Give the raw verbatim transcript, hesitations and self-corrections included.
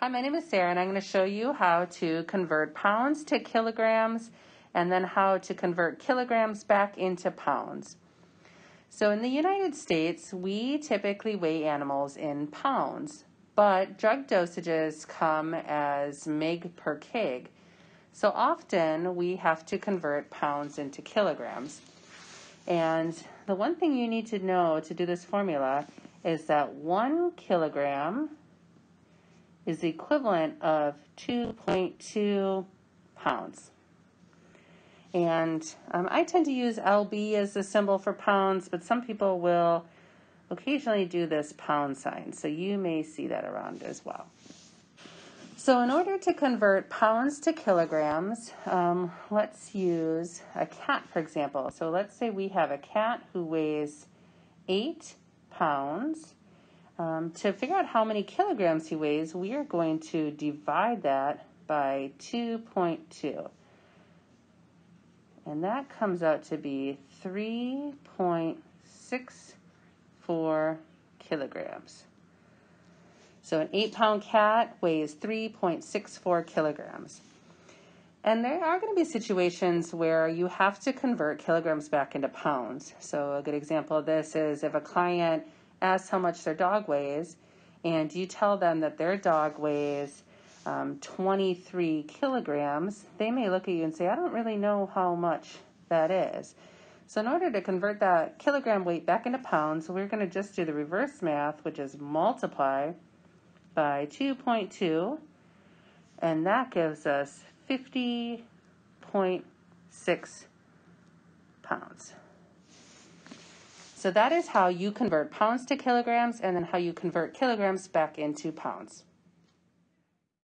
Hi, my name is Sarah, and I'm going to show you how to convert pounds to kilograms and then how to convert kilograms back into pounds. So in the United States, we typically weigh animals in pounds, but drug dosages come as meg per kg. So often we have to convert pounds into kilograms. And the one thing you need to know to do this formula is that one kilogram is the equivalent of two point two pounds. And um, I tend to use L B as the symbol for pounds, but some people will occasionally do this pound sign, so you may see that around as well. So in order to convert pounds to kilograms, um, let's use a cat, for example. So let's say we have a cat who weighs eight pounds. Um, to figure out how many kilograms he weighs, we are going to divide that by two point two. And that comes out to be three point six four kilograms. So an eight pound cat weighs three point six four kilograms. And there are going to be situations where you have to convert kilograms back into pounds. So a good example of this is if a client asks how much their dog weighs, and you tell them that their dog weighs um, twenty-three kilograms, they may look at you and say, I don't really know how much that is. So in order to convert that kilogram weight back into pounds, we're going to just do the reverse math, which is multiply by two point two, and that gives us fifty point six pounds. So that is how you convert pounds to kilograms and then how you convert kilograms back into pounds.